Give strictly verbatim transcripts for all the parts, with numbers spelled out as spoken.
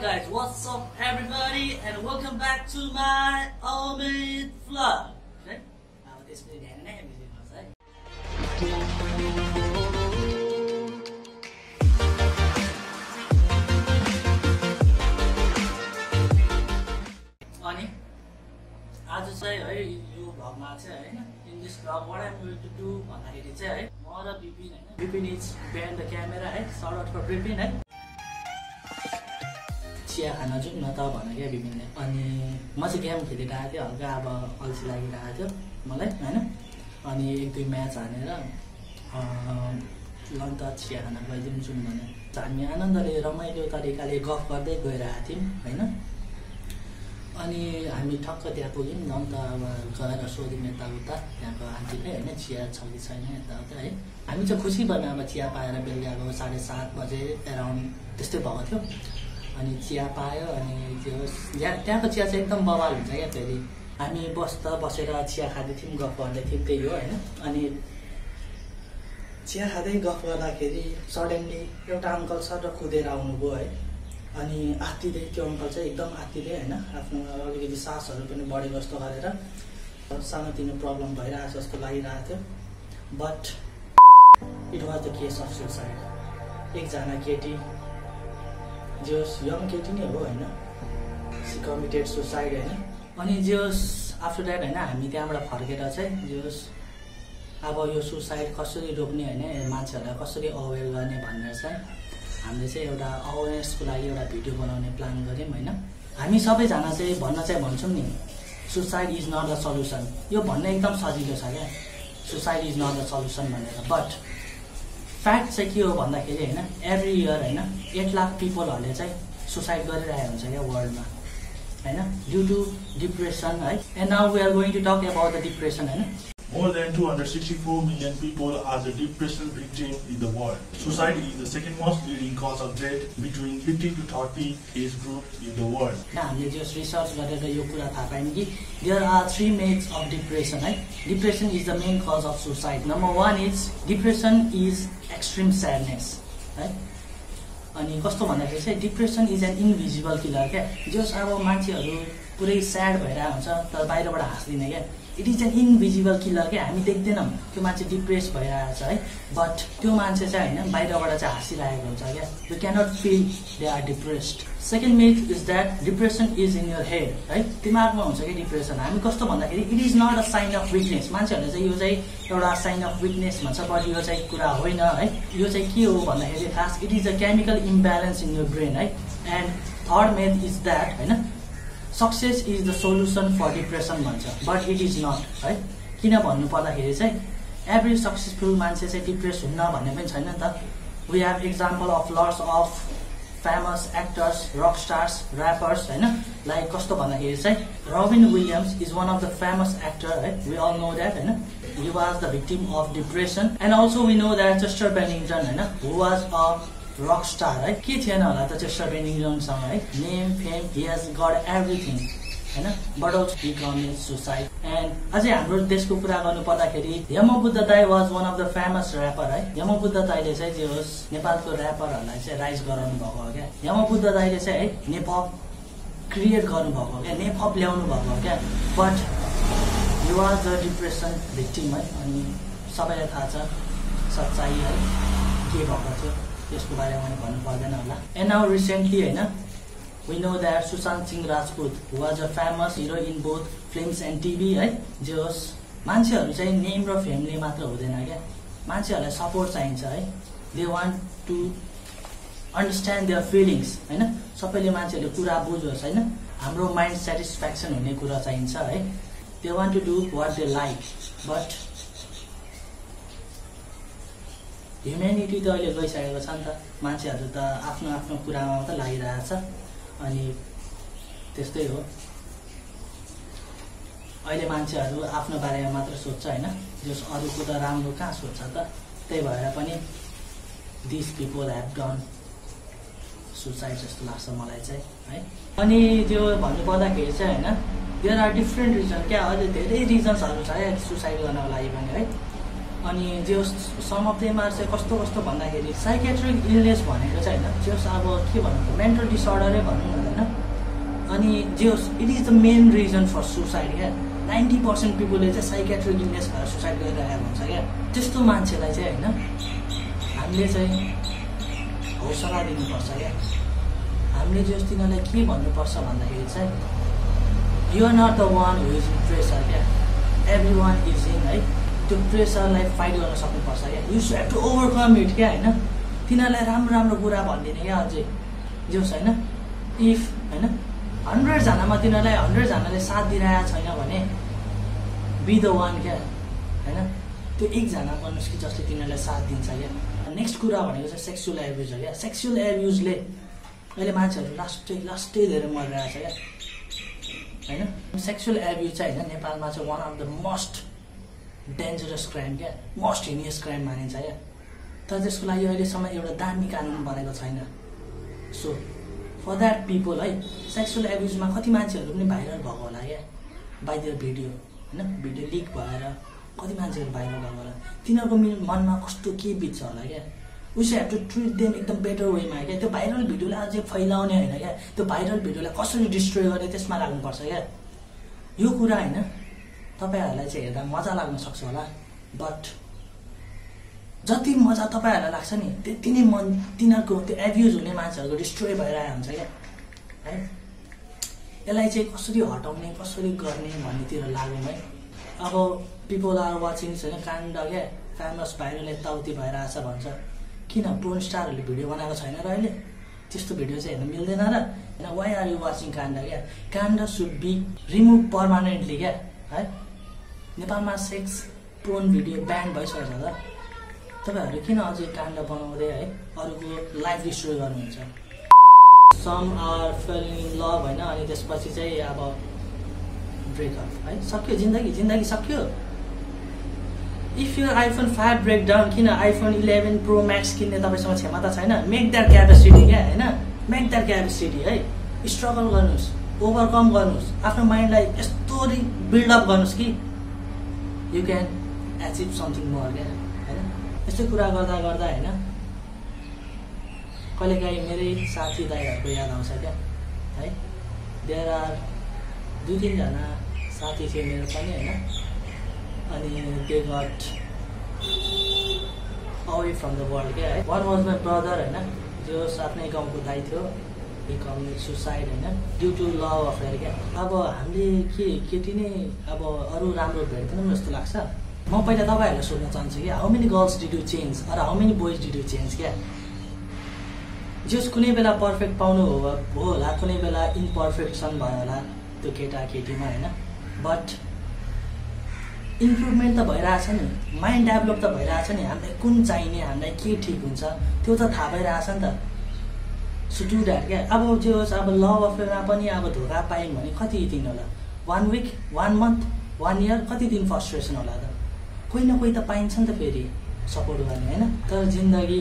Alright guys, what's up everybody, and welcome back to my A M I T VLOG. Okay? Now this video is the end of the episode. In this vlog, what I'm going to do is Bipin is ban the camera, sort out for Bipin. Chia Hanajun, not up on a Bipin. On a Musicam, Kididati, or Gaba, also like it, Malay, on a two mats and Lanta Chia and a Bajim Suman. Tamiana, the Ramayo Tadikali golf, but they go at him. अनि हामी ठक्क त्यहाँ पुग्यौं न त अब गएर सोध्यौं यताउता त्यहाँको आन्टीले हैन चिया छ कि छैन यताउता है हामी चाहिँ खुसी बनामा चिया पाएर बेलुकाको साढे सात बजे अराउन्ड त्यस्तै भएको थियो अनि चिया पायो अनि त्यो त्यहाँको चिया चाहिँ एकदम बवाल हुन्छ के फेरि हामी बस्दा बसेर चिया खादै थियौं गफ गर्दै थियौं त्यही हो हैन अनि चिया खादै गफ गर्दाखेरि सडनली एउटा अंकल सर खुदेर आउनुभयो है अनि आत्तिले त्यो अंकल चाहिँ एकदम आत्तिले हैन आफ्नो अलिकति सासहरु पनि बढी जस्तो गरेर सानोतिनो प्रब्लम भइरहेछ जस्तो लागिरहेको थियो but it was the case of suicide एक जना केटी जो यङ केटी नै हो हैन सी कमिटेड सुसाइड हैन अनि जो आफ्टर दैट हैन हामी त्यहाँबाट फर्केर चाहिँ जो अब यो सुसाइड कसरी रोक्ने हैन मान्छेहरुलाई कसरी अवेयर गर्ने भन्ने चाहिँ हामीले चाहिँ एउटा अवेयरनेस को लागि एउटा भिडियो बनाउने प्लान गर्यौं हैन हामी सबैजना चाहिँ भन्न चाहिँ भन्छौं नि suicide is not the solution यो भन्न एकदम सजिलो छ के suicide is not the solution भनेर बट फ्याक्ट चाहिँ के हो भन्दाखेरि हैन एभ्री इयर हैन आठ लाख पीपल हरले चाहिँ सुसाइड गरिरहेको हुन्छ के वर्ल्ड मा हैन ड्यू टु डिप्रेसन है and now we are going to talk about the depression हैन More than two hundred sixty-four million people are the depression victims in the world. Suicide is the second most leading cause of death between fifteen to thirty age group in the world. Now, we just research whether the Yokura Tapangi. There are three mates of depression, right? Depression is the main cause of suicide. Number one is depression is extreme sadness, right? And depression is an invisible killer. Just our manchiharu purai sad bhayera huncha ta bahira bata हाँस्दिने के It is an invisible killer के हामी देख्दैनौं त्यो मान्छे depress भइरहेको छ है but त्यो मान्छे चाहिँ हैन बाहिरबाट चाहिँ हाँसिरहेको हुन्छ के You cannot feel they are depressed. Second myth is that depression is in your head, right? दिमागमा हुन्छ के डिप्रेसन हामी कस्तो भन्दाखेरि it is not a sign of weakness. मान्छेहरुले चाहिँ यो चाहिँ एउटा साइन अफ विकनेस भन्छ बट यो चाहिँ कुरा होइन है यो चाहिँ के हो भन्दाखेरि खास it is a chemical imbalance in your brain, right? And third myth is that हैन Success is the solution for depression, but it is not, right? Every successful man says depressed. We have example of lots of famous actors, rock stars, rappers, like Robin Williams is one of the famous actors, right? We all know that, he was the victim of depression. And also we know that Chester Bennington, who was a rock star, right? Ke thiyena hola ta Chester Bennington sang, right? Name, fame, he has got everything, हैन? But also he committed suicide. And अझै हाम्रो देशको कुरा गर्नु पर्दाखेरि यमा बुद्ध दाइ was one of the famous rapper, right? यमा बुद्ध दाइले चाहिँ जे होस् नेपालको ऱ्यापरहरुलाई चाहिँ राइज गराउनु भएको हो के? यमा बुद्ध दाइले चाहिँ है नेपाल क्रिएट गर्नु भएको हो के? नेपाल ल्याउनु भएको हो के? But he was a depression victim, right? अनि सबैलाई थाहा छ सच्चाई है के भएको थियो And now recently, we know that Sushant Singh Rajput, who was a famous hero in both films and TV, right? Just मान्छेहरु चाहिँ name र family मात्र हुँदैन के मान्छेहरुलाई सपोर्ट चाहिन्छ है They want to understand their feelings, हैन सबैले मान्छेहरुले कुरा बुझोस् हैन हाम्रो माइन्ड सेटिस्फ्याक्सन हुने कुरा चाहिन्छ है They want to do what they like, but Humanity त अहिले गइसकेको छ नि त मान्छेहरु त आफ्नो आफ्नो कुरामा मात्र लागिरहेको छ अनि त्यस्तै हो अहिले मान्छेहरु आफ्नो बारेमा मात्र सोच्छ हैन जस अरूको त राम्रो कहाँ सोच्छ त त्यही भएर पनि these people have done suicide जस्तो लाग्छ मलाई चाहिँ है अनि त्यो भन्नु पर्दाखेरि चाहिँ हैन there are different reasons क्या अझै धेरै रिजन्सहरु छ है सुसाइड गर्नको लागि पनि है अनि जे सम अफ देम आर चाहिँ कस्तो कस्तो भन्दाखेरि साइकेट्रिक इलनेस भनेको चाहिँ हैन जस अब के भन्नु मेन्टल डिसऑर्डरै भन्नु हैन अनि जे it is the main reason for suicide क्या ninety percent people ले चाहिँ साइकेट्रिक इलनेस भएर सुसाइड गरिरहेको हुन्छ क्या त्यस्तो मान्छेलाई चाहिँ हैन हामीले चाहिँ हौसला दिनुपर्छ क्या हामीले जस तिनीलाई के भन्नुपर्छ भन्दाखेरि चाहिँ you are not the one who is in pressure क्या एभ्रीवान इज इन है त्यो प्रेसरलाई फाइट गर्न सक्नुपर्छ क्या you should have to overcome it क्या हैन तिनीलाई राम्रो राम्रो कुरा भन्दिने क्या अझै जस हैन इफ हैन one hundred जनामा तिनीलाई one hundred जनाले साथ दिइरहेको छैन भने बी द वान क्या हैन त्यो एक जना गर्नुस् कि जसले तिनीलाई साथ दिन्छ क्या नेक्स्ट कुरा भनेको चाहिँ सेक्सुअल एब्युज हो क्या सेक्सुअल एब्युजले अहिले मान्छेहरु लास्टै लास्टै धेरै मरिरहेछ क्या हैन सेक्सुअल एब्युज चाहिँ हैन नेपालमा चाहिँ one of the most dangerous crime क्या मोस्ट हिनियस क्राइम मानिन्छ क्या तर त्यसको लागि अहिलेसम्म एउटा दामी कानुन बनेको छैन सो फर द्याट पिपल है सेक्सुअल एब्युजमा कति मान्छेहरु पनि भाइरल भएको होला क्या बाइ देयर भिडियो हैन भिडियो लिक भएर कति मान्छेहरु भाइरल भएको होला तिनीहरुको मनमा कस्तो के बित्छ होला क्या we should have to treat them एकदम बेटर वेमा क्या त्यो भाइरल भिडियोलाई अझै फैलाउने हैन क्या त्यो भाइरल भिडियोलाई कसरी डिस्ट्रोय गर्ने त्यसमा लाग्नुपर्छ क्या यो कुरा हैन तपाईहरुलाई चाहिँ हेर्दा मजा लाग्न सक्छ होला बट जति मजा तपाईहरुलाई लाग्छ नि त्यति नै मन तिनीहरुको त्यो एब्युज हुने मान्छेहरुको डिस्ट्रोय भइरहेको हुन्छ क्या है यसलाई चाहिँ कसरी हटाउने कसरी गर्ने भन्नेतिर लागौँ है अब पिपल आर वाचिङ हैन काण्ड क्या फेमस भाइरल यताउति भइरहेछ भन्छ किन पोर्न स्टारहरुले भिडियो बनाएको छैन र अहिले त्यस्तो भिडियो चाहिँ हेर्न मिल्दैन र हैन वाइ आर यु वाचिङ काण्ड क्या काण्ड सुड बी रिमुभ पर्मानेन्टली क्या है नेपालमा सेक्स पोर्न भिडियो ब्यान भइसकेको छ त तपाईहरु किन अझै काण्ड बनाउँदै है अरूको लाइफ डिस्ट्रोय गर्नुहुन्छ some are failing in love हैन अनि त्यसपछि चाहिँ अब ब्रेकअप है सक्यो जिन्दगी जिन्दगी सक्यो इफ यो आइफोन five ब्रेक डाउन किन आइफोन eleven प्रो मैक्स किन्ने तपाईसँग क्षमता छैन मेक दैट क्यापेसिटी क्या हैन मेक दैट क्यापेसिटी है स्ट्रगल गर्नुस् ओभरकम गर्नुस् आफ्नो माइन्डलाई यस्तो बिल्ड अप गर्नुस् कि you can achieve something more क्या हैन यस्तो कुरा गर्दा गर्दा हैन कहिलेकाहीँ मेरै साथी दाइहरुको याद आउँछ क्या है देयर आर दुई तीनजना साथी थिए मेरो पनि हैन अनि they got away from the world क्या है one was my brother है जो आफ्नै गाउँको दाइ थियो he committed suicide है due to love affair क्या अब हामीले के केटी नै अब अरु राम्रो भेट्दैनौँ जस्तो लाग्छ म पहिला तपाईहरुलाई सोध्न चाहन्छु कि how many girls did you change or how many boys did you change क्या जस कुनै बेला पर्फेक्ट पाउनु हो होला कुनै बेला इम्पर्फेक्सन भयो होला त्यो केटा केटीमा हैन बट इम्प्रुभमेन्ट त भइरहेछ नि माइन्ड डेभलप त भइरहेछ नि हामीलाई कुन चाहिने हामीलाई के ठीक हुन्छ त्यो त थाहा भइरहेछ नि त सो डु द्याट क्या अब जे होस् अब लभ अफेयरमा पनि अब धोका पाइन् भने कति दिन होला one week one month one year कति दिन फ्रस्ट्रेसन होला त कोही न कोही त पाइन्छ नि त फेरि सपोर्ट गर्ने हैन तर जिन्दगी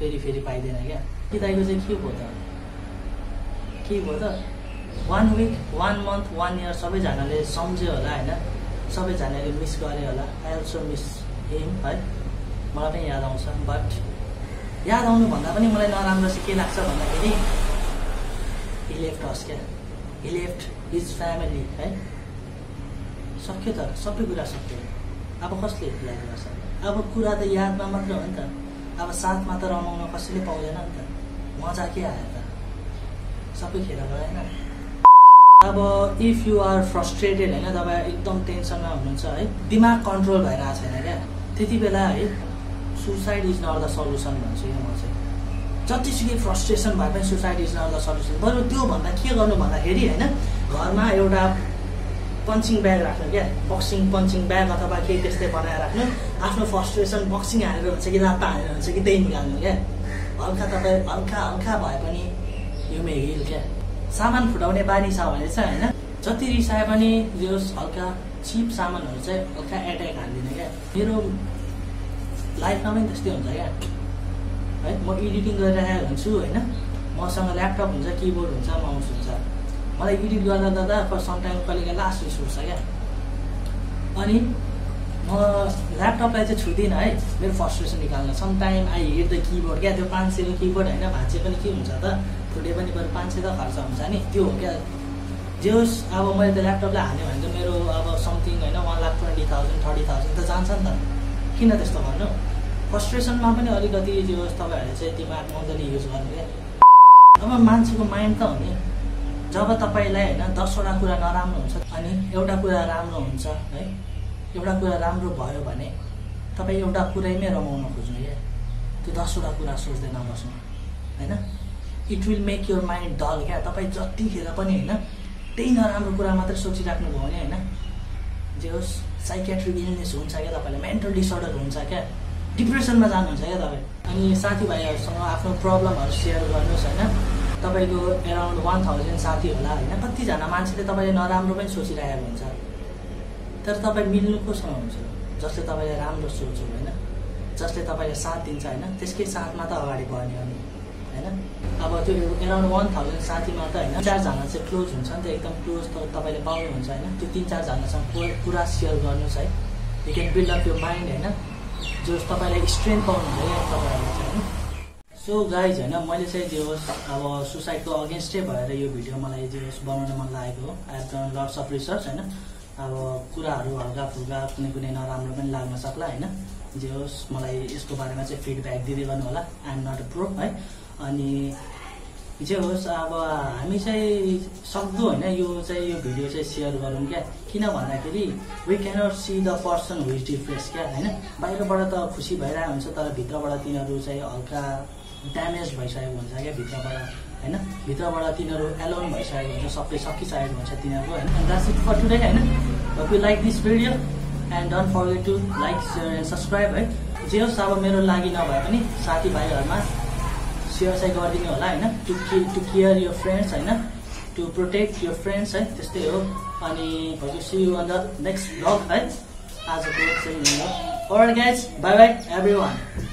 फेरि फेरि पाइदैन क्या के दाइको चाहिँ के भयो त के भयो त one week one month one year सबैजनाले सम्झ्यो होला हैन सबैजनाले मिस गरे होला आई अल्सो मिस हिम है मलाई पनि याद आउँछ बट याद आउनुभन्दा पनि मलाई नराम्रो चाहिँ के लाग्छ भन्दाखेरि हि लेफ्ट अस क्या हि लेफ्ट हिज फ्यामिली है सक्यो त सबै कुरा सक्यो अब कसले हेल्प गर्छ अब कुरा त यादमा मात्र हो नि त अब साथमा त रमाउन कसैले पाउँदैन नि त मजा के आयो त सबै खेर गएन अब इफ यु आर फ्रस्ट्रेटेड हैन तपाईं एकदम टेन्सनमा हुनुहुन्छ है दिमाग कन्ट्रोल भइरा छैन क्या त्यति बेला है suicide is not the solution भन्छु म चाहिँ जतिसुकै फ्रस्ट्रेसन भए पनि suicide is not the solution बरु त्यो भन्दा के गर्नु भन्दाखेरि हैन घरमा एउटा पञ्चिङ ब्याग राख्नु क्या बक्सिङ पञ्चिङ ब्याग अथवा केही त्यस्तै बनाएर राख्नु आफ्नो फ्रस्ट्रेसन बक्सिङ हालेर हुन्छ कि लात्ता हालेर हुन्छ कि त्यही निकाल्नु क्या हल्का तपाईं हल्का हल्का भए पनि यु मे हिल क्या सामान फुटाउने बानी छ भने चाहिँ हैन जति रिसाए पनि जस हल्का चिप सामानहरु चाहिँ हल्का एट्याक हान्दिने क्या मेरो लाइफमा पनि त्यस्तै हुन्छ क्या है म एडिटिङ गरिरहेको हुन्छु हैन मसँग ल्यापटप हुन्छ कीबोर्ड हुन्छ माउस हुन्छ मलाई एडिट गर्दा गर्दा फर सम टाइम कहिले कहिले लास्ट रिसोर्स छ क्या अनि ल्यापटप चाहिँ छुदिन है मेरो फ्रस्ट्रेसन निकाल्न sometime I hate the keyboard क्या त्यो पाँच सय को कीबोर्ड हैन भाचे पनि के हुन्छ त फुटे पनि पर पाँच सय त खर्च हुन्छ नि त्यो हो क्या जेस अब मैले त ल्यापटपले हाल्यो भने त मेरो अब समथिङ हैन एक लाख बीस हजार तीस हजार त जान्छ नि त किन त्यस्तो भन्नु फ्रस्ट्रेसनमा पनि अलिकति जेस तपाईहरुले चाहिँ दिमाग मजाले युज गर्नु के अब मान्छेको माइन्ड त हो नि जब तपाईलाई हैन दस वटा कुरा नराम्रो हुन्छ अनि एउटा कुरा राम्रो हुन्छ है एउटा कुरा राम्रो भयो भने तपाई एउटा कुरामै रमाउन खोज्नु के त्यो दस वटा कुरा सोच्दै नबस्नु हैन it will make your mind dull क्या तपाई जतिखेर पनि हैन त्यही नराम्रो कुरा मात्र सोचिराख्नु भयो भने हैन जे होस् साइकियाट्रिक इलनेस हुन्छ के तपाईलाई मेन्टल डिसऑर्डर हुन्छ के डिप्रेसनमा जानुहुन्छ के तपाई अनि साथीभाइहरुसँग आफ्नो प्रब्लमहरु शेयर गर्नुस् हैन तपाईको अराउन्ड एक हजार साथी होला हैन कति जना मान्छेले तपाईले नराम्रो पनि सोचिरहेको हुन्छ तर तपाईं मिल्नु कोसँग हुन्छ जसले तपाईलाई राम्रो सोच्छ हैन जसले तपाईलाई साथ दिन्छ हैन त्यसकै साथमा त अगाडि बढ्ने हो नि हैन अब त्यो अराउन्ड एक हजार साथीमा त हैन चार जना चाहिँ क्लोज हुन्छ नि त एकदम क्लोज त तपाईले पाउनु हुन्छ हैन त्यो तीन चार जनासँग पुरा शेयर गर्नुस् है you can build up your mind हैन जो तपाईलाई स्ट्रेन्थ पाउनु हुन्छ तपाईहरुले हैन सो गाइज हैन मैले चाहिँ जे होस् अब सुसाइडको अगेन्स्टै भएर यो भिडियो मलाई जे होस् बनाउन मन लागेको हो I have done lots of research हैन अब कुराहरु हल्काफुल्का कुनै कुनै नराम्रो पनि लाग्न सक्ला हैन जे होस् मलाई यसको बारेमा चाहिँ फिडब्याक दिदै गर्नु होला I am not a pro है अनि जे होस् अब हामी चाहिँ सक्दो हैन यो चाहिँ यो भिडियो चाहिँ शेयर गरौँ क्या किन भन्दाखेरि we can not see the person who is depressed क्या हैन बाहिरबाट त खुशी भइरा हुन्छ तर भित्रबाट तिनीहरु चाहिँ हल्का ड्यामेज भइसकेको हुन्छ क्या भित्रबाट हैन भित्रबाट तिनीहरु एलोन भइसकेको हुन्छ सबै सकिसकेको हुन्छ तिनीहरु हैन द्याट्स इट फर टुडे हैन If you like this video and don't forget to like, share and subscribe है जे सब मेरो लागि नभए पनि साथी भाइहरुमा शेयर चाहिँ गरिदिनु होला हैन to to care your friends हैन टु प्रोटेक्ट योर फ्रेंड्स है त्यस्तै हो अनि भोलि see you on the next blog है आजको चाहिँ हो all guys bye bye everyone